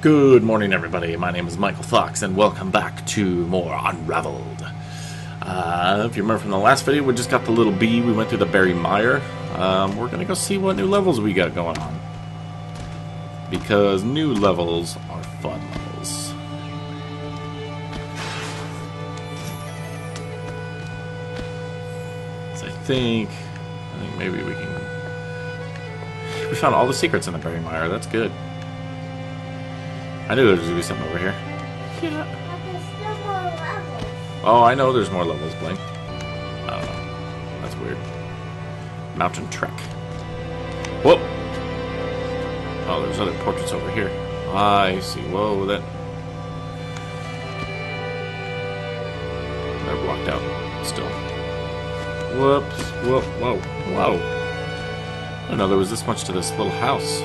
Good morning, everybody. My name is Michael Fox, and welcome back to more Unraveled. If you remember from the last video, we just got the little bee. We went through the Berry Mire. We're going to go see what new levels we got going on, because new levels are fun levels. So I think maybe we can... We found all the secrets in the Berry Mire. That's good. I knew there was going to be something over here. Yeah. There's more levels. Oh, I know there's more levels, Blaine. I don't know. That's weird. Mountain Trek. Whoa! Oh, there's other portraits over here. I see. Whoa, that... They're blocked out still. Whoops. Whoa, whoa, whoa. I don't know there was this much to this little house.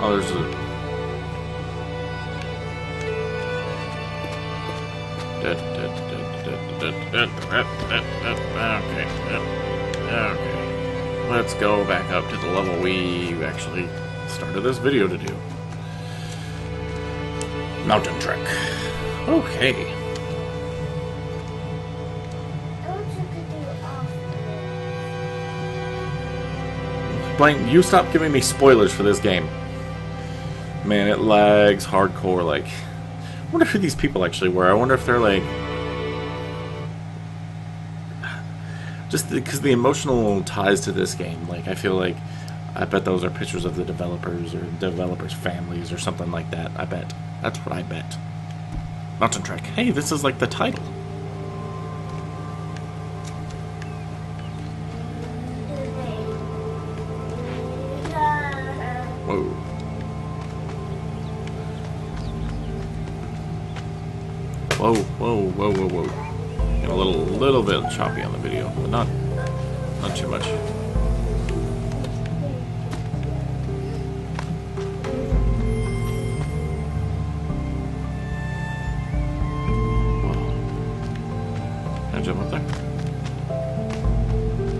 Oh, there's okay. Let's go back up to the level we actually started this video to do. Mountain Trek. Okay. Blaine, you stop giving me spoilers for this game. Man, it lags hardcore. Like, I wonder who these people actually were. I wonder if they're like, just because the emotional ties to this game. Like, I feel like, I bet those are pictures of the developers or developers' families or something like that. I bet that's what I bet. Mountain Trek. Hey, this is like the title. Whoa. Whoa, whoa, whoa, whoa, whoa. Getting a little bit choppy on the video, but not too much. Whoa. Can I jump up there?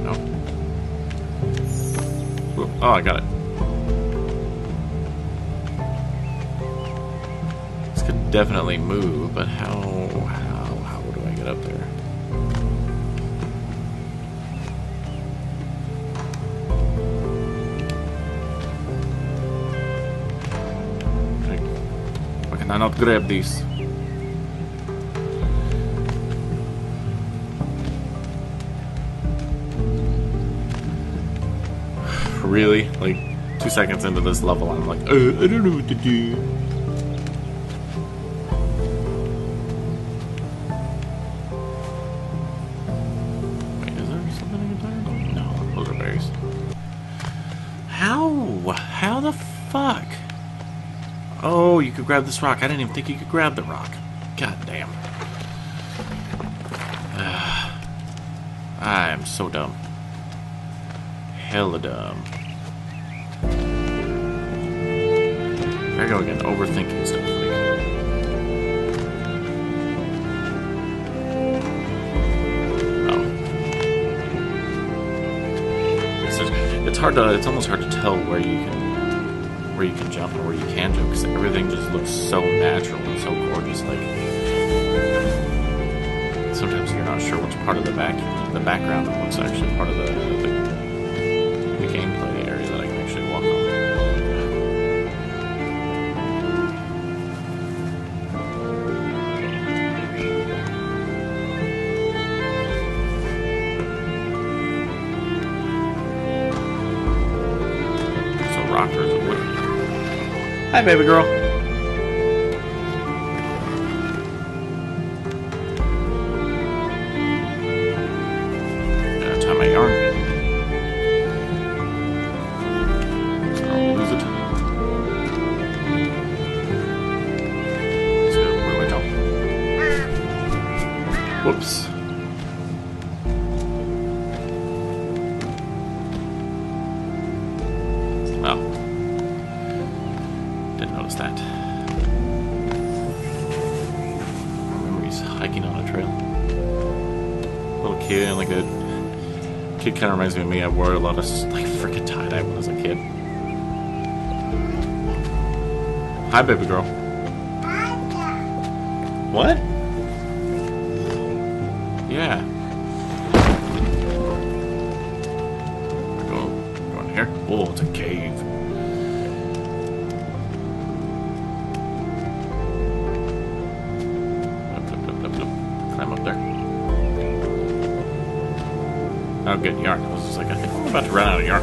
No. Whoop. Oh, I got it. This could definitely move, but how do I get up there? Why can I not grab these? Really? Like, 2 seconds into this level, I'm like, I don't know what to do. How the fuck? Oh, you could grab this rock. I didn't even think you could grab the rock. God damn. I am so dumb. Hella dumb. There you go again, overthinking stuff. Oh. It's almost hard to tell where you can jump or where you can jump, because everything just looks so natural and so gorgeous. Like, sometimes you're not sure which part of the background and what's actually part of the gameplay area that I can actually walk on. So rockers are wicked. Hi, baby girl. Gotta tie my yarn. So I don't lose it. Let's go. Where do I go? Whoops. Didn't notice that. kid, like a kid kind of reminds me of me. I wore a lot of like freaking tie-dye when I was a kid. Hi, baby girl. What? Yeah. Go in here. Oh, it's a cave. Climb up there. Oh, good yarn. I was just like, I think I'm about to run out of yarn.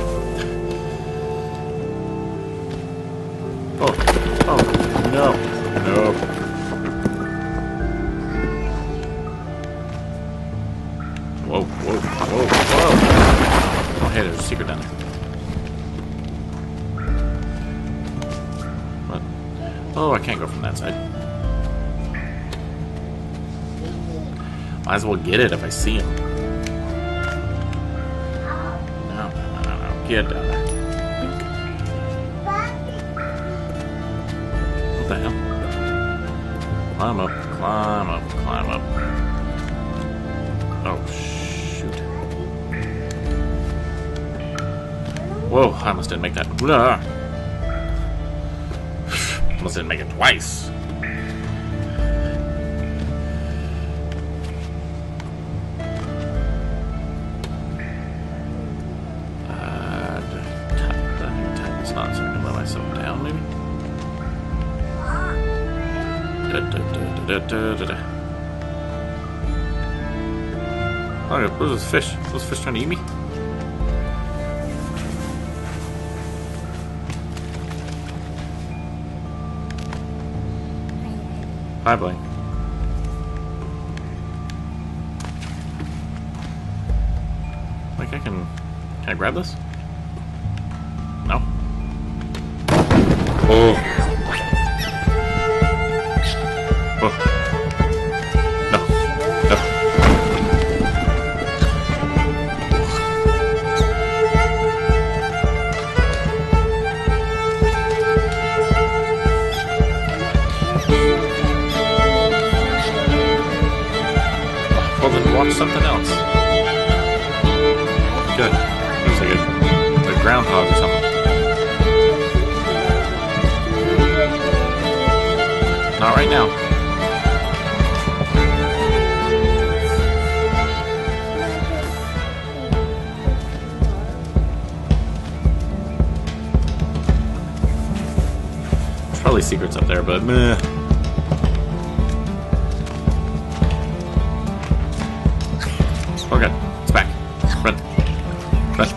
Oh, oh, no, no. Whoa, whoa, whoa, whoa! Oh, hey, there's a secret down there. What? Oh, I can't go from that side. Might as well get it if I see him. No, no, no, no, get down there. What the hell? Climb up, climb up, climb up. Oh, shoot. Whoa, I almost didn't make that. Blah. Almost didn't make it twice. Oh, what is this fish? Is this fish trying to eat me? Hi, Blaine. Like I can. Can I grab this? No. Oh. Watch something else. Good. Looks like a groundhog or something. Not right now. There's probably secrets up there, but meh. Oh good, it's back. Run. Run.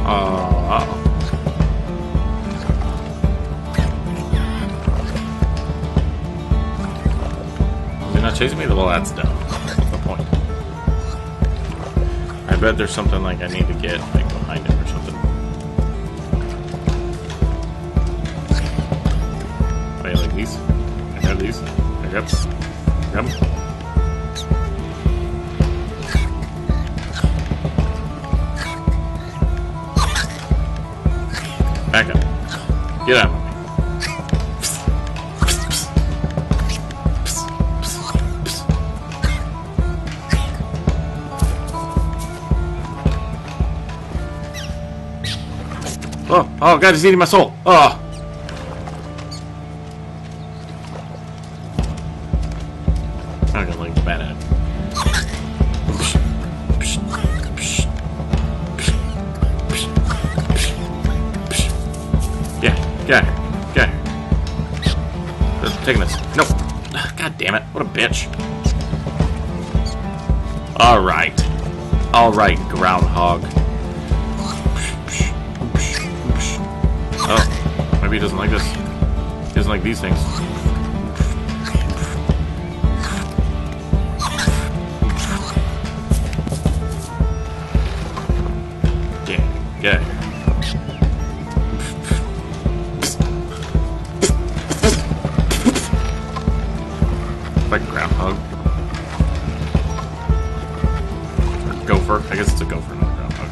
Oh, uh-oh. They're not chasing me? Well, that's dumb. What's the point? I bet there's something like I need to get like behind him or something. These. I grab them. Grab them. Back up. Get out of me. Oh, oh, God, he's eating my soul. Oh. Taking this. No. God damn it. What a bitch. Alright. Alright, groundhog. Oh. Maybe he doesn't like this. He doesn't like these things. Damn. Get out of here. Gopher. I guess it's a gopher, not a groundhog.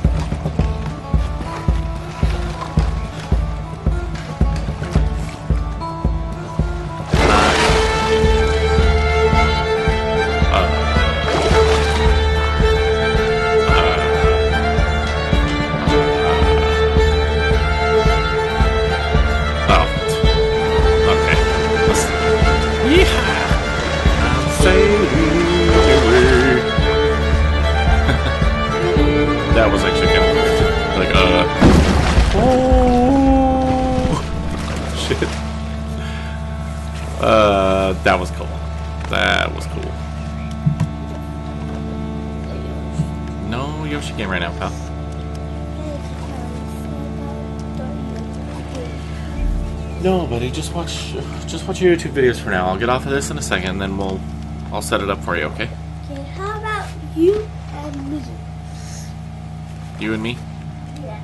shit. That was cool. That was cool. No Yoshi game right now, pal. No, buddy. Just watch your YouTube videos for now. I'll get off of this in a second, and then I'll set it up for you. Okay? Okay. How about you and me? You and me? Yeah.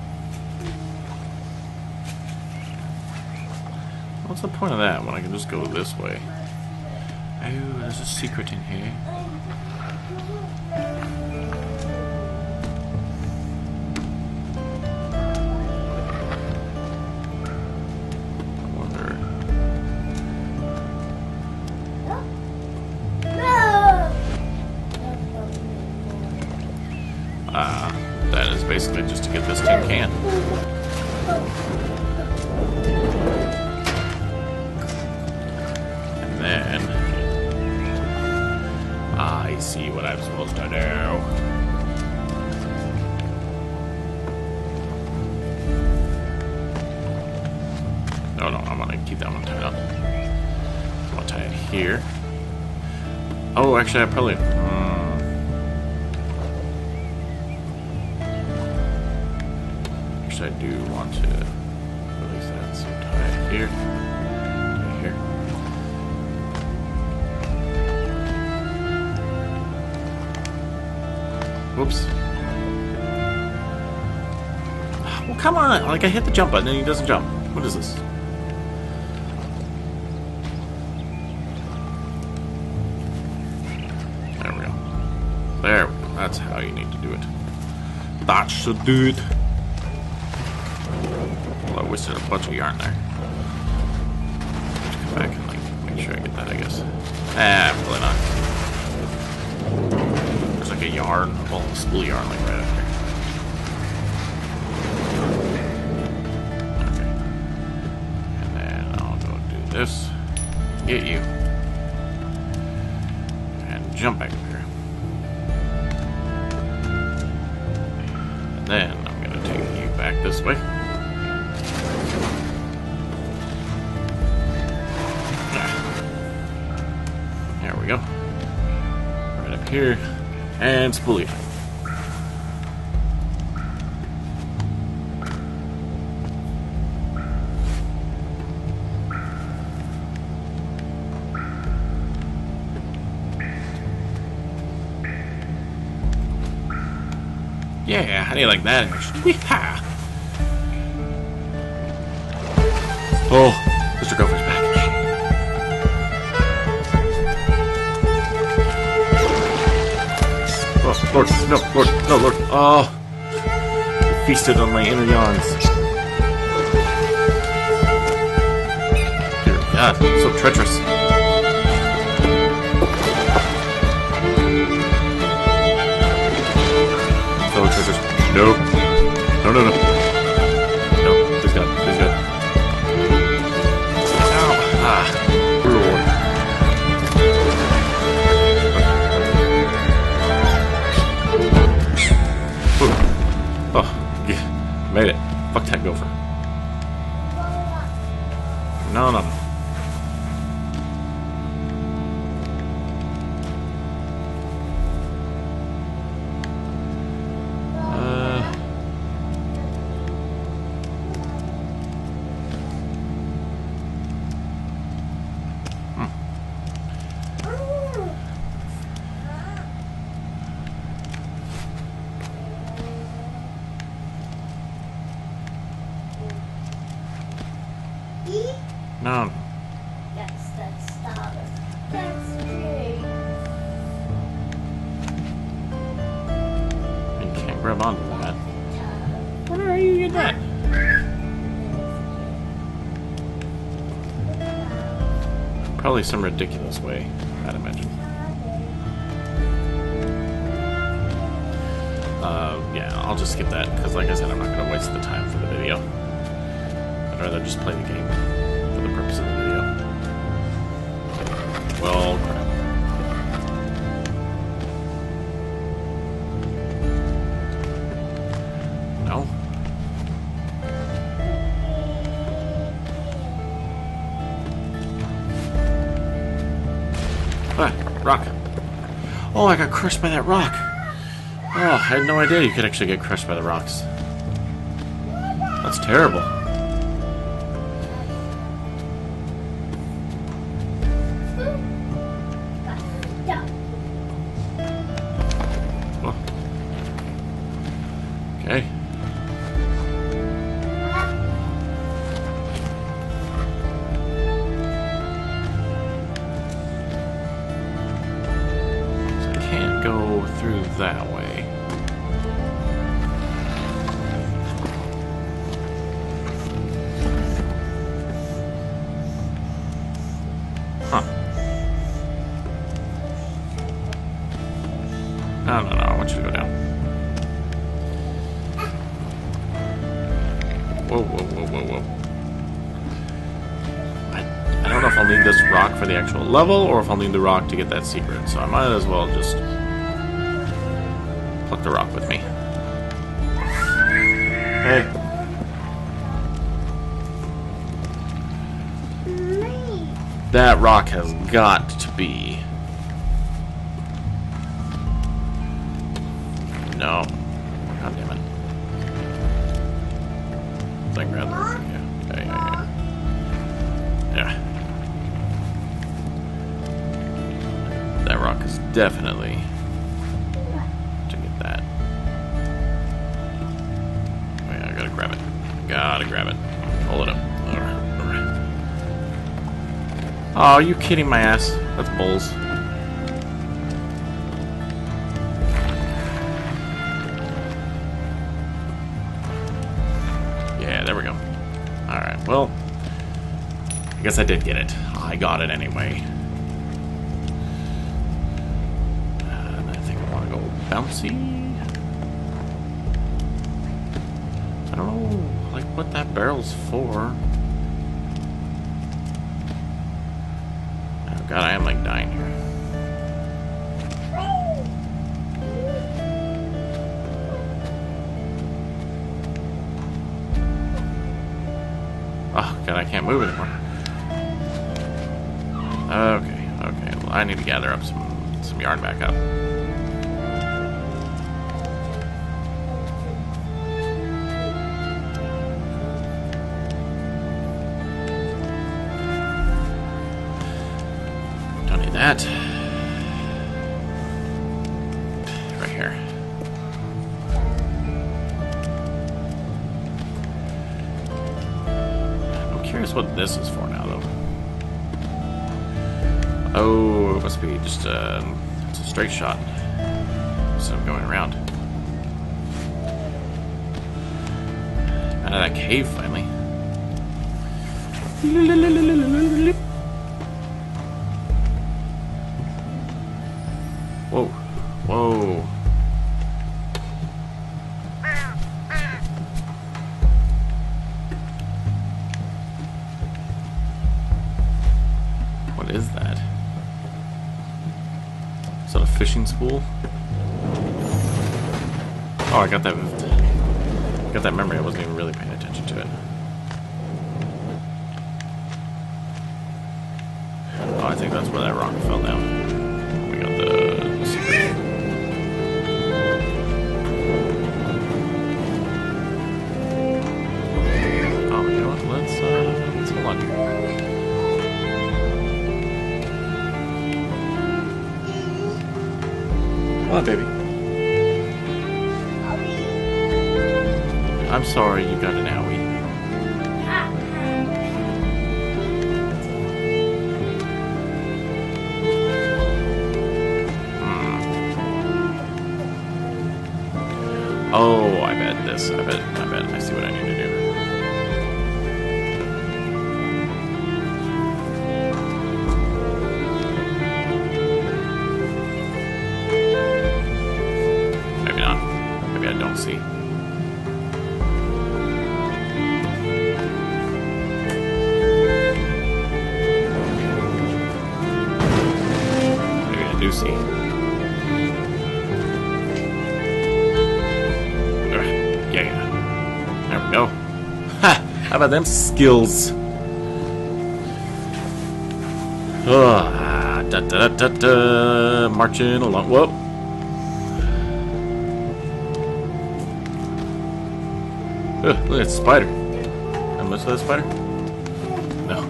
What's the point of that when I can just go this way? Oh, there's a secret in here. That is basically just to get this tin can. And then I see what I'm supposed to do. No, I'm gonna keep that one tied up. I'm gonna tie it here. Oh, actually, I probably. I do want to release that, so tie it here, tie it here. Whoops. Well, come on! Like, I hit the jump button and he doesn't jump. What is this? There we go. There we go. That's how you need to do it. That should do it. I wasted a bunch of yarn there. Come back and like make sure I get that, I guess. Ah, probably not. There's like a yarn, well, a spool of yarn like right up here. Okay. And then I'll go do this. Get you. And jump back up here. And then I'm gonna take you back this way. Go. Right up here and spoolie. Yeah, how do you like that? Wee-ha! Oh, Mr. Gopher's back. Lord, no, Lord, no, Lord. Oh, you feasted on my inner yawns. Dear God, so treacherous. So treacherous. No. No, no, no. No, please God, please God. Ow, ah, brutal. Made it. Fuck that gopher. No, no. No. Yes, that's stop. That's big. I can't grab onto that. Where are you at that? Probably some ridiculous way, I'd imagine. Yeah, I'll just skip that because, like I said, I'm not going to waste the time for the video. I'd rather just play the game. The purpose of the video. Well, crap. No. Rock. Oh, I got crushed by that rock. Oh, I had no idea you could actually get crushed by the rocks. That's terrible. Okay. So I can't go through that way. Huh. No, I want you to go down. Whoa. I don't know if I'll need this rock for the actual level, or if I'll need the rock to get that secret, so I might as well just pluck the rock with me. Hey. That rock has got to be... No. God damn it. I can grab the rock. Yeah. That rock is definitely to get that. Wait, I gotta grab it. Hold it up. Alright. Oh, are you kidding my ass? That's bulls. Well, I guess I did get it. I got it anyway. And I think I want to go bouncy. I don't know, like, what that barrel's for. Oh god, I am, like, dying here. Oh god, I can't move anymore. Okay. Well, I need to gather up some yarn back up. Don't need that. Right here. Curious what this is for now, though. Oh, it must be just it's a straight shot instead of going around. Out of that cave, finally. Whoa. Is that? Is that a fishing spool? Oh, I got that. Got that memory. I wasn't even really paying attention to it. Oh, I think that's where that rock fell down. We got the secret. Oh, you know what? Let's hold on here. Come on, baby. I'm sorry you got an owie. Oh, I bet this. I bet. I see what I need to do. See. Maybe I do see. Yeah. There we go. Ha! How about them skills? Ugh. Da, da, da, da, da. Marching along. Whoa. Ugh, look at the spider. Can I mess with that spider? No.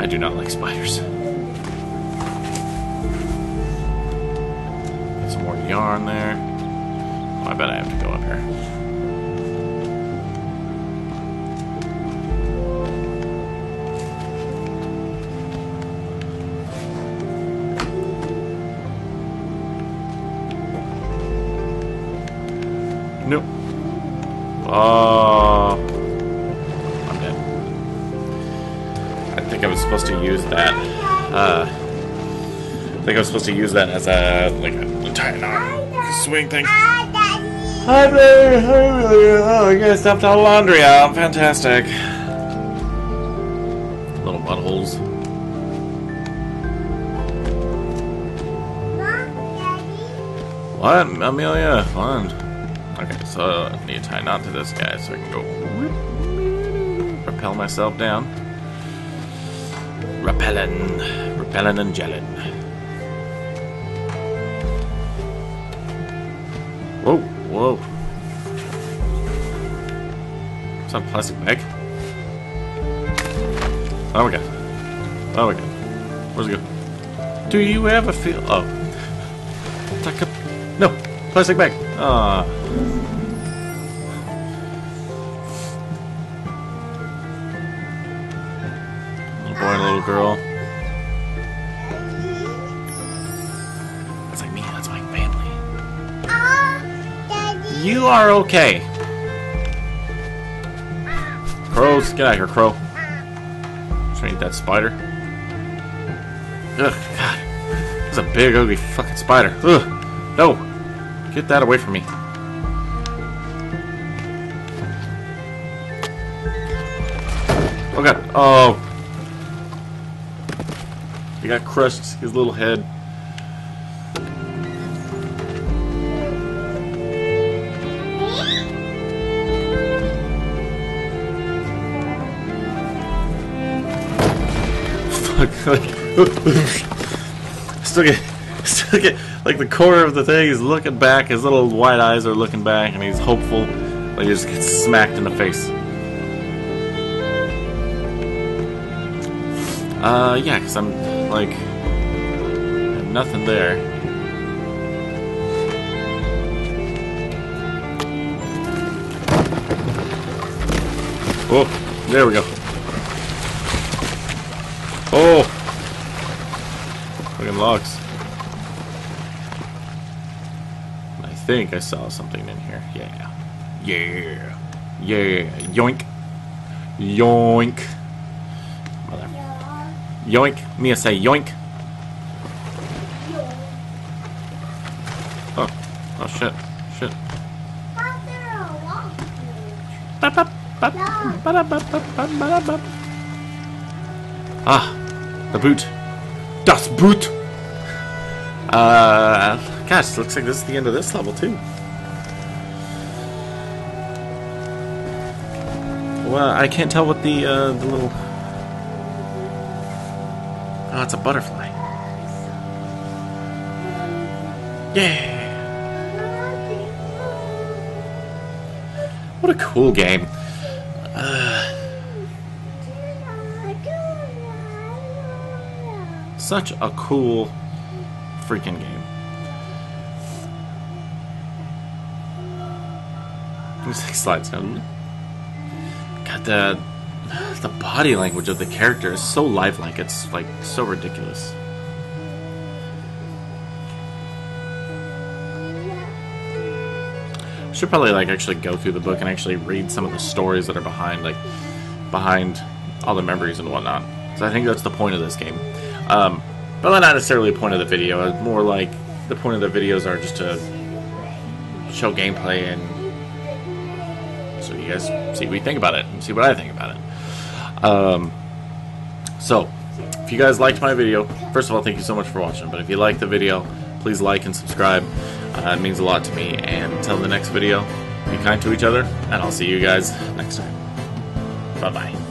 I do not like spiders. Get some more yarn there. Oh, I bet I have to go up here. Nope. Oh, I'm dead. I think I was supposed to use that. I think I was supposed to use that as a like an entire knot swing thing. Hi, baby. Oh, I gotta stuff all the laundry out. Fantastic. Little buttholes. What, Amelia? Fun. Okay, so I need to tie a knot to this guy so I can go rappel myself down. Rappelling and gelling. Whoa, whoa. It's not a plastic bag. Oh my god. Oh my god. Where's it go? Do you ever feel. Oh. No! Plastic bag! Ah. Little boy and little girl. That's like me, that's my family. Daddy. You are okay. Crows, get out of here, crow. Just ain't that spider. Ugh, god. That's a big, ugly fucking spider. Ugh, no! Get that away from me. Oh god. Oh. He got crushed, his little head. Fuck, like still get like the corner of the thing is looking back, his little white eyes are looking back, and he's hopeful, but he just gets smacked in the face. Yeah, because I'm, like, nothing there. Oh, there we go. Oh! Fucking logs. I think I saw something in here. Yeah. Yeah. Yeah. Yoink. Yoink. Mother. Yoink. Mia say yoink. Oh. Oh shit. Shit. Ah. The boot. Das Boot. Gosh, looks like this is the end of this level, too. Well, I can't tell what the little... Oh, it's a butterfly. Yeah! What a cool game. Such a cool freaking game. Music slides down. God, the body language of the character is so lifelike. It's like so ridiculous. I should probably like actually go through the book and actually read some of the stories that are behind all the memories and whatnot. So I think that's the point of this game. But not necessarily the point of the video. More like the point of the videos are just to show gameplay and. So you guys see what you think about it and see what I think about it. So if you guys liked my video, first of all, thank you so much for watching, but if you liked the video, please like and subscribe. It means a lot to me, and until the next video, be kind to each other, and I'll see you guys next time. Bye bye.